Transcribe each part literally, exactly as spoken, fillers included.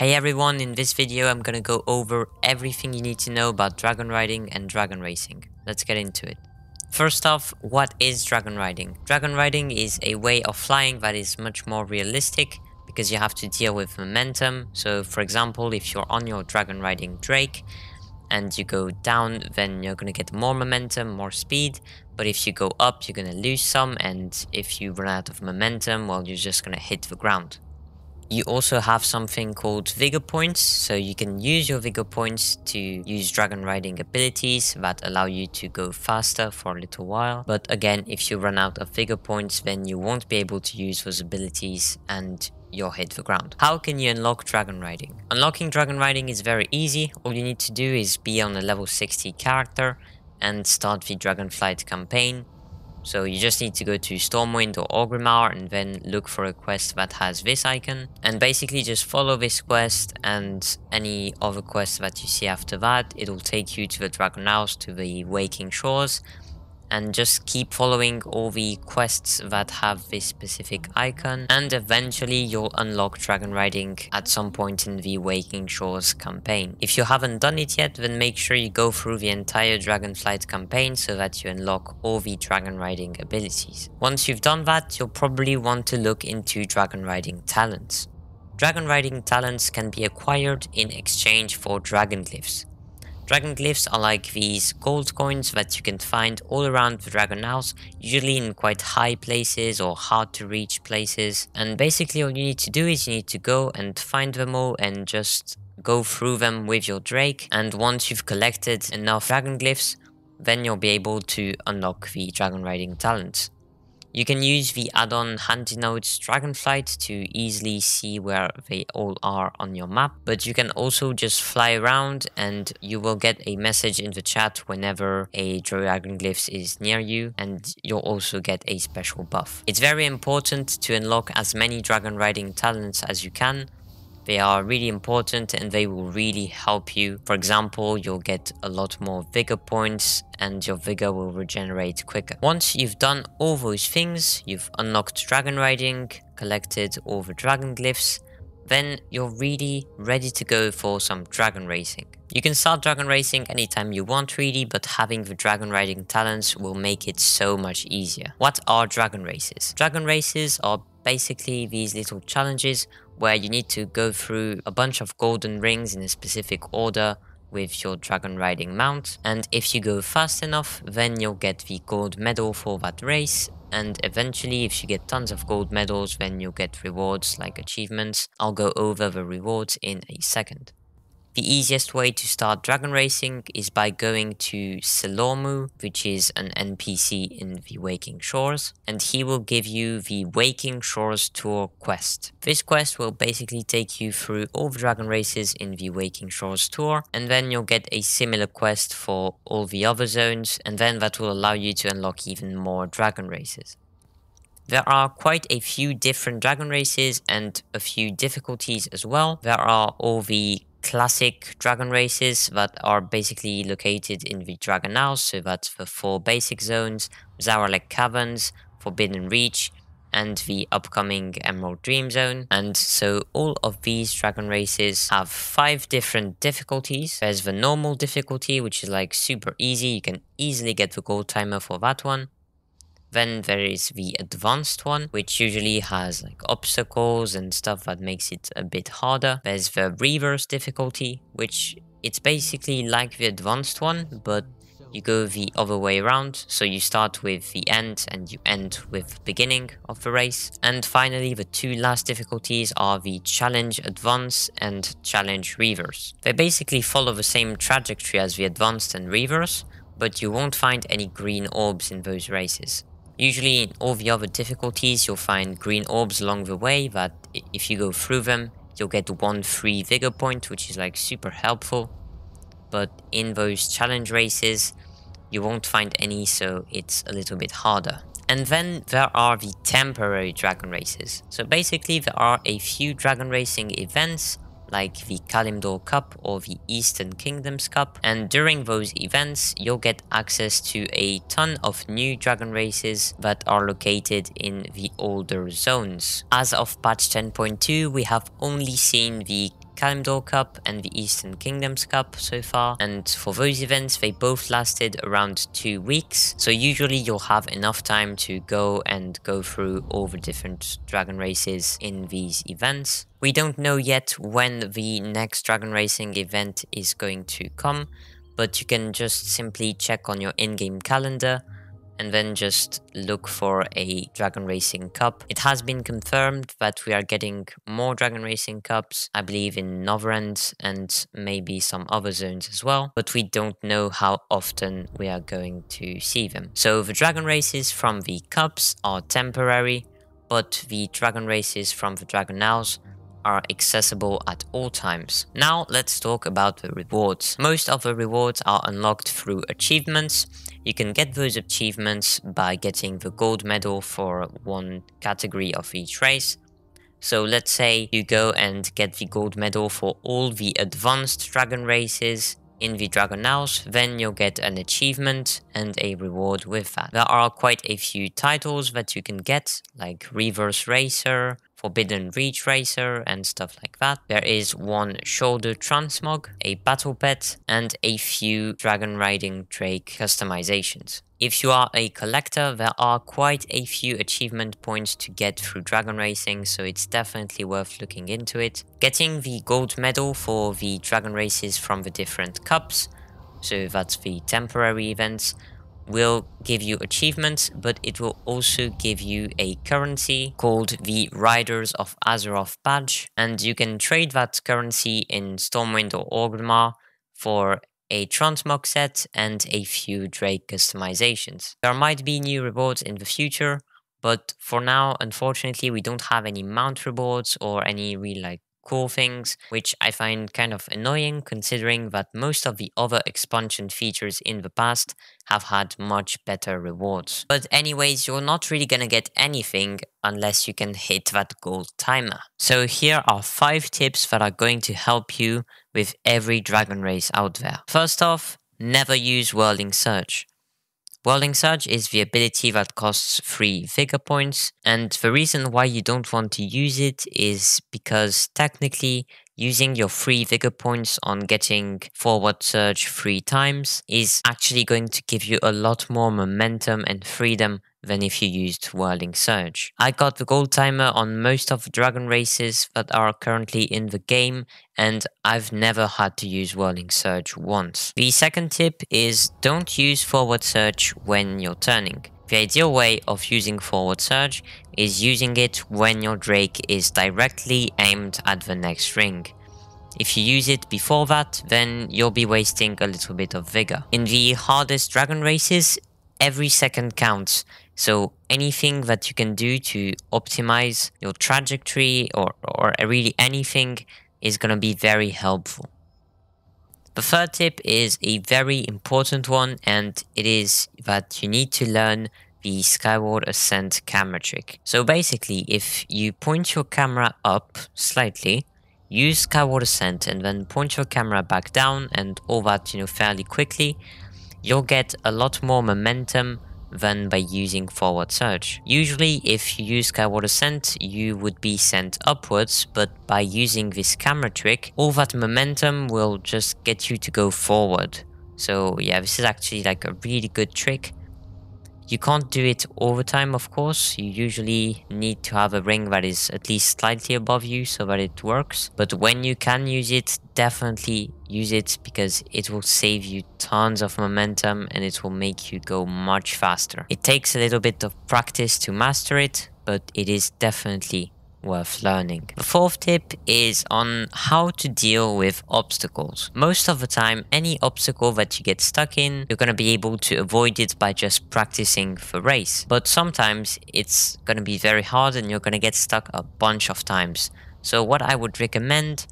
Hey everyone, in this video I'm gonna go over everything you need to know about dragon riding and dragon racing. Let's get into it. First off, what is dragon riding? Dragon riding is a way of flying that is much more realistic because you have to deal with momentum. So for example, if you're on your dragon riding Drake and you go down, then you're gonna get more momentum, more speed. But if you go up, you're gonna lose some, and if you run out of momentum, well, you're just gonna hit the ground. You also have something called vigor points, so you can use your vigor points to use dragon riding abilities that allow you to go faster for a little while. But again, if you run out of vigor points, then you won't be able to use those abilities and you'll hit the ground. How can you unlock dragon riding? Unlocking dragon riding is very easy. All you need to do is be on a level sixty character and start the Dragonflight campaign. So you just need to go to Stormwind or Orgrimmar and then look for a quest that has this icon. And basically just follow this quest and any other quest that you see after that. It'll take you to the Dragon Isles, to the Waking Shores. And just keep following all the quests that have this specific icon. And eventually you'll unlock dragon riding at some point in the Waking Shores campaign. If you haven't done it yet, then make sure you go through the entire Dragonflight campaign so that you unlock all the dragon riding abilities. Once you've done that, you'll probably want to look into dragon riding talents. Dragon riding talents can be acquired in exchange for dragon glyphs. Dragon glyphs are like these gold coins that you can find all around the Dragon Isles, usually in quite high places or hard to reach places. And basically all you need to do is you need to go and find them all and just go through them with your Drake. And once you've collected enough dragon glyphs, then you'll be able to unlock the dragon riding talents. You can use the add-on Handy Notes Dragonflight to easily see where they all are on your map, but you can also just fly around and you will get a message in the chat whenever a dragon glyph is near you, and you'll also get a special buff. It's very important to unlock as many dragon riding talents as you can. They are really important and they will really help you. For example, you'll get a lot more vigor points and your vigor will regenerate quicker. Once you've done all those things, you've unlocked dragon riding, collected all the dragon glyphs, then you're really ready to go for some dragon racing. You can start dragon racing anytime you want really, but having the dragon riding talents will make it so much easier. What are dragon races? Dragon races are basically these little challenges where you need to go through a bunch of golden rings in a specific order with your dragon riding mount. And if you go fast enough, then you'll get the gold medal for that race. And eventually, if you get tons of gold medals, then you'll get rewards like achievements. I'll go over the rewards in a second. The easiest way to start dragon racing is by going to Selormu, which is an N P C in the Waking Shores, and he will give you the Waking Shores Tour quest. This quest will basically take you through all the dragon races in the Waking Shores Tour, and then you'll get a similar quest for all the other zones, and then that will allow you to unlock even more dragon races. There are quite a few different dragon races and a few difficulties as well. There are all the classic dragon races that are basically located in the Dragon Isles, so that's the four basic zones, Zaralek Caverns, Forbidden Reach, and the upcoming Emerald Dream Zone. And so all of these dragon races have five different difficulties. There's the normal difficulty, which is like super easy, you can easily get the gold timer for that one. Then there is the advanced one, which usually has like obstacles and stuff that makes it a bit harder. There's the reverse difficulty, which it's basically like the advanced one, but you go the other way around. So you start with the end and you end with the beginning of the race. And finally, the two last difficulties are the challenge advance and challenge reverse. They basically follow the same trajectory as the advanced and reverse, but you won't find any green orbs in those races. Usually in all the other difficulties, you'll find green orbs along the way that if you go through them, you'll get one free vigor point, which is like super helpful. But in those challenge races, you won't find any, so it's a little bit harder. And then there are the temporary dragon races. So basically there are a few dragon racing events like the Kalimdor Cup or the Eastern Kingdoms Cup. And during those events, you'll get access to a ton of new dragon races that are located in the older zones. As of patch ten point two, we have only seen the Kalimdor Cup and the Eastern Kingdoms Cup so far, and for those events they both lasted around two weeks, so usually you'll have enough time to go and go through all the different dragon races in these events. We don't know yet when the next dragon racing event is going to come, but you can just simply check on your in-game calendar and then just look for a Dragon Racing Cup. It has been confirmed that we are getting more Dragon Racing Cups, I believe in Novorand and maybe some other zones as well, but we don't know how often we are going to see them. So the Dragon Races from the Cups are temporary, but the Dragon Races from the Dragon Isles are accessible at all times. Now let's talk about the rewards. Most of the rewards are unlocked through achievements. You can get those achievements by getting the gold medal for one category of each race. So let's say you go and get the gold medal for all the advanced dragon races in the Dragon Isles, then you'll get an achievement and a reward with that. There are quite a few titles that you can get, like Reverse Racer, Forbidden Reach Racer and stuff like that. There is one Shoulder Transmog, a Battle Pet, and a few Dragon Riding Drake customizations. If you are a collector, there are quite a few achievement points to get through Dragon Racing, so it's definitely worth looking into it. Getting the gold medal for the Dragon Races from the different cups, so that's the temporary events, will give you achievements, but it will also give you a currency called the Riders of Azeroth badge, and you can trade that currency in Stormwind or Orgrimmar for a transmog set and a few Drake customizations. There might be new rewards in the future, but for now, unfortunately, we don't have any mount rewards or any real like cool things, which I find kind of annoying considering that most of the other expansion features in the past have had much better rewards. But anyways, you're not really gonna get anything unless you can hit that gold timer. So here are five tips that are going to help you with every dragon race out there. First off, never use Whirling Surge. Whirling Surge is the ability that costs three vigor points, and the reason why you don't want to use it is because technically using your three vigor points on getting forward surge three times is actually going to give you a lot more momentum and freedom than if you used Whirling Surge. I got the gold timer on most of the dragon races that are currently in the game, and I've never had to use Whirling Surge once. The second tip is don't use forward surge when you're turning. The ideal way of using forward surge is using it when your drake is directly aimed at the next ring. If you use it before that, then you'll be wasting a little bit of vigor. In the hardest dragon races, every second counts, so anything that you can do to optimize your trajectory or, or really anything is going to be very helpful. The third tip is a very important one, and it is that you need to learn the Skyward Ascent camera trick. So basically, if you point your camera up slightly, use Skyward Ascent and then point your camera back down and all that, you know, fairly quickly, you'll get a lot more momentum than by using forward surge. Usually if you use Skyward Ascent you would be sent upwards, but by using this camera trick all that momentum will just get you to go forward. So yeah, this is actually like a really good trick. You can't do it all the time, of course. You usually need to have a ring that is at least slightly above you so that it works. But when you can use it, definitely use it because it will save you tons of momentum and it will make you go much faster. It takes a little bit of practice to master it, but it is definitely worth learning. The fourth tip is on how to deal with obstacles. Most of the time, any obstacle that you get stuck in, you're going to be able to avoid it by just practicing the race. But sometimes it's going to be very hard and you're going to get stuck a bunch of times. So what I would recommend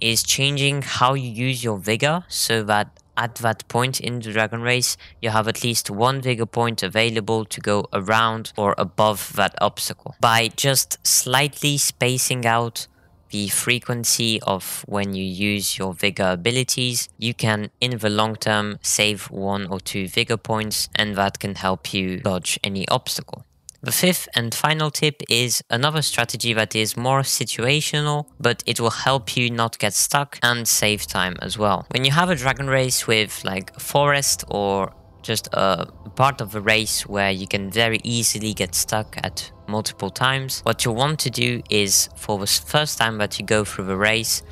is changing how you use your vigor so that at that point in the dragon race, you have at least one vigor point available to go around or above that obstacle. By just slightly spacing out the frequency of when you use your vigor abilities, you can in the long term save one or two vigor points, and that can help you dodge any obstacle. The fifth and final tip is another strategy that is more situational, but it will help you not get stuck and save time as well. When you have a dragon race with like forest or just a part of a race where you can very easily get stuck at multiple times, what you want to do is, for the first time that you go through the race,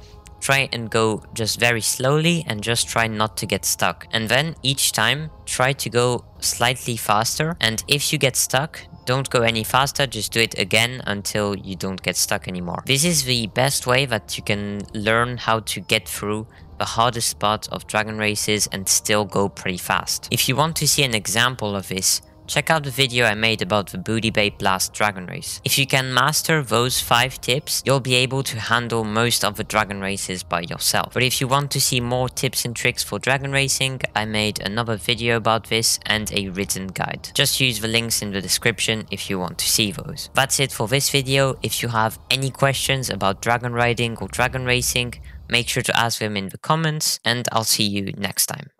try and go just very slowly and just try not to get stuck. And then each time try to go slightly faster, and if you get stuck, don't go any faster, just do it again until you don't get stuck anymore. This is the best way that you can learn how to get through the hardest part of dragon races and still go pretty fast. If you want to see an example of this, check out the video I made about the Booty Bay Blast Dragon Race. If you can master those five tips, you'll be able to handle most of the dragon races by yourself. But if you want to see more tips and tricks for dragon racing, I made another video about this and a written guide. Just use the links in the description if you want to see those. That's it for this video. If you have any questions about dragon riding or dragon racing, make sure to ask them in the comments, and I'll see you next time.